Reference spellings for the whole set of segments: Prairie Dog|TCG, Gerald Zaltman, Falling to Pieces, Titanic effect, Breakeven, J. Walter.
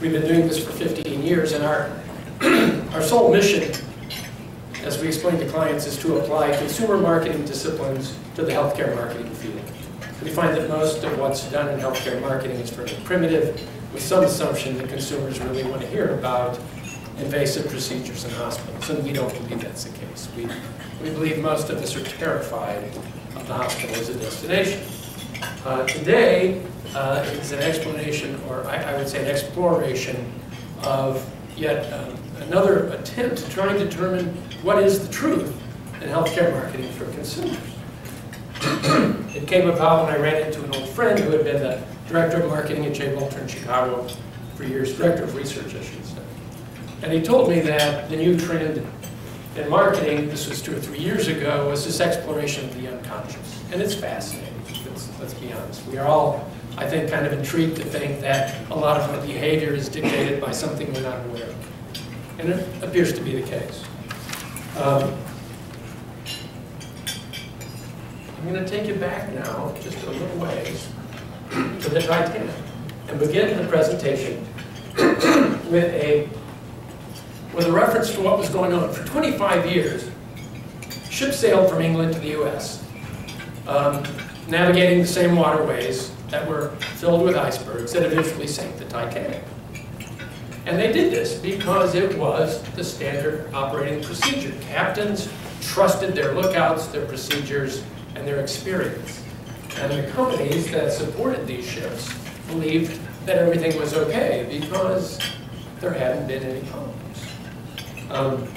We've been doing this for 15 years, and our sole mission, as we explain to clients, is to apply consumer marketing disciplines to the healthcare marketing field. We find that most of what's done in healthcare marketing is pretty primitive, with some assumption that consumers really want to hear about invasive procedures in hospitals, and we don't believe that's the case. We believe most of us are terrified of the hospital as a destination. Today is an explanation, or I would say an exploration, of yet another attempt to try and determine what is the truth in healthcare marketing for consumers. It came about when I ran into an old friend who had been the director of marketing at J. Walter in Chicago for years, director of research, I should say. And he told me that the new trend in marketing, this was 2 or 3 years ago, was this exploration of the unconscious. And it's fascinating, let's be honest. We are all, I think, kind of intrigued to think that a lot of our behavior is dictated by something we're not aware of. And it appears to be the case. I'm going to take you back now, just a little ways, to the Titanic, and begin the presentation with a reference to what was going on. For 25 years, ships sailed from England to the U.S., navigating the same waterways that were filled with icebergs that eventually sank the Titanic. And they did this because it was the standard operating procedure. Captains trusted their lookouts, their procedures, and their experience. And the companies that supported these ships believed that everything was okay because there hadn't been any problems.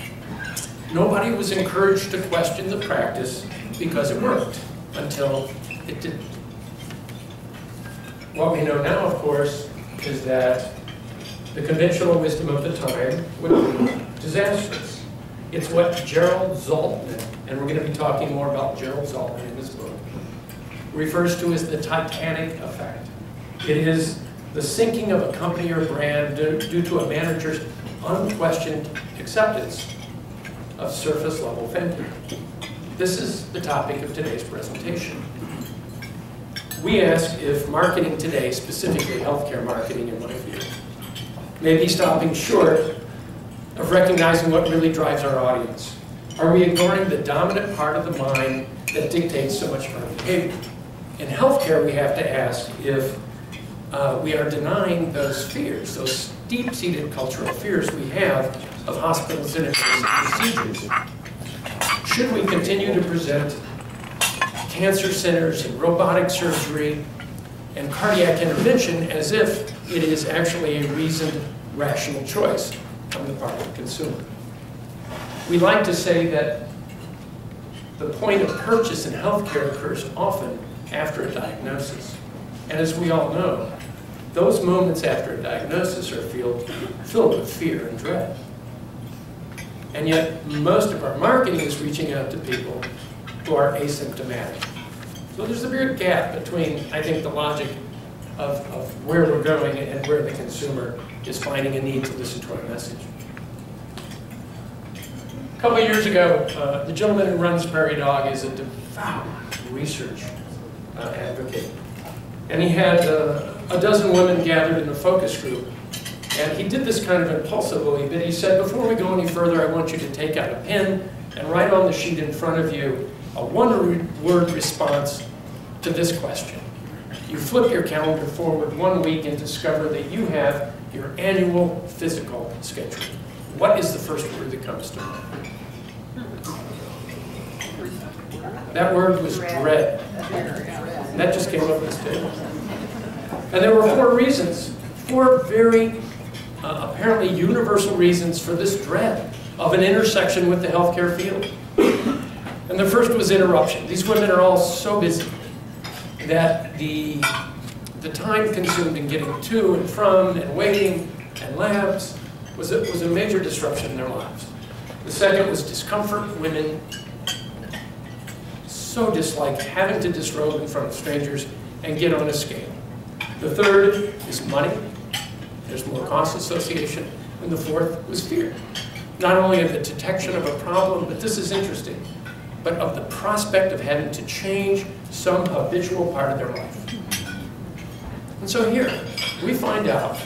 Nobody was encouraged to question the practice because it worked until it didn't. What we know now, of course, is that the conventional wisdom of the time would be disastrous. It's what Gerald Zaltman, and we're going to be talking more about Gerald Zaltman in this book, refers to as the Titanic effect. It is the sinking of a company or brand due to a manager's unquestioned acceptance of surface-level thinking. This is the topic of today's presentation. We ask if marketing today, specifically healthcare marketing in my field, may be stopping short of recognizing what really drives our audience. Are we ignoring the dominant part of the mind that dictates so much of our behavior? In healthcare, we have to ask if we are denying those fears, those deep-seated cultural fears we have of hospitals and procedures. Should we continue to present cancer centers and robotic surgery and cardiac intervention as if it is actually a reasoned, rational choice on the part of the consumer? We like to say that the point of purchase in healthcare occurs often after a diagnosis. And as we all know, those moments after a diagnosis are filled with fear and dread. And yet, most of our marketing is reaching out to people who are asymptomatic. So there's a weird gap between, I think, the logic of where we're going and where the consumer is finding a need to listen to our message. A couple of years ago, the gentleman who runs Prairie Dog is a devout research advocate. And he had a dozen women gathered in a focus group. And he did this kind of impulsively, but he said, before we go any further, I want you to take out a pen and write on the sheet in front of you a one-word response to this question. You flip your calendar forward 1 week and discover that you have your annual physical schedule. What is the first word that comes to mind? That word was dread. And that just came up this table. And there were 4 reasons, 4 very apparently universal reasons for this dread of an intersection with the healthcare field. And the first was interruption. These women are all so busy that the time consumed in getting to and from and waiting and labs was a major disruption in their lives. The second was discomfort. Women so dislike having to disrobe in front of strangers and get on a scale. The third is money. There's more cost association. And the fourth was fear. Not only of the detection of a problem, but this is interesting, but of the prospect of having to change some habitual part of their life. And so here, we find out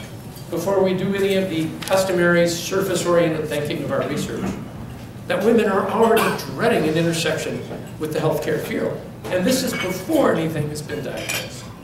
before we do any of the customary surface-oriented thinking of our research, that women are already dreading an intersection with the healthcare field. And this is before anything has been diagnosed.